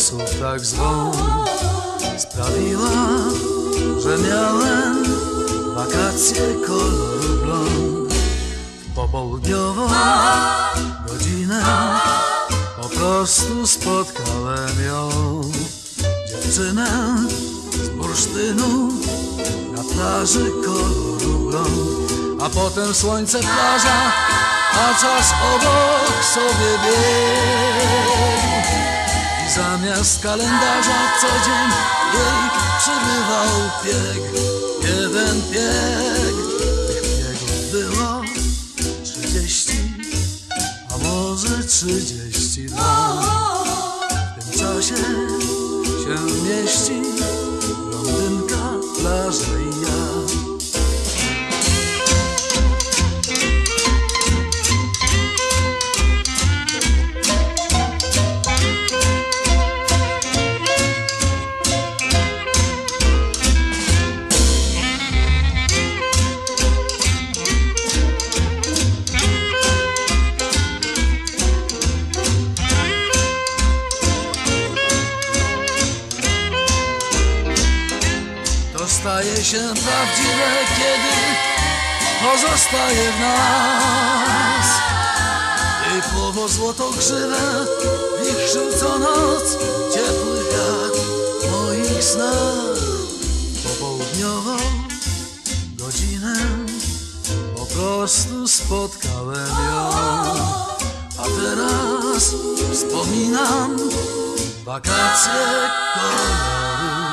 losu tak zwą sprawiła, że miałem wakacje koloru blond. W popołudniową godzinę po prostu spotkałem ją, dziewczynę z bursztynu na plaży koloru blond. A potem słońce, plaża, a czas obok sobie biegł. I zamiast kalendarza co dzień jej przybywał pieg, jeden pieg. Tych piegów było 30, a może 32. W tym czasie się mieści blondynka, plaża i ja. Staje się prawdziwe, kiedy pozostaje w nas. Typowo złotokrzywę wichrzył co noc ciepły wiatr moich snach. Popołudniową godzinę po prostu spotkałem ją, a teraz wspominam wakacje koloru.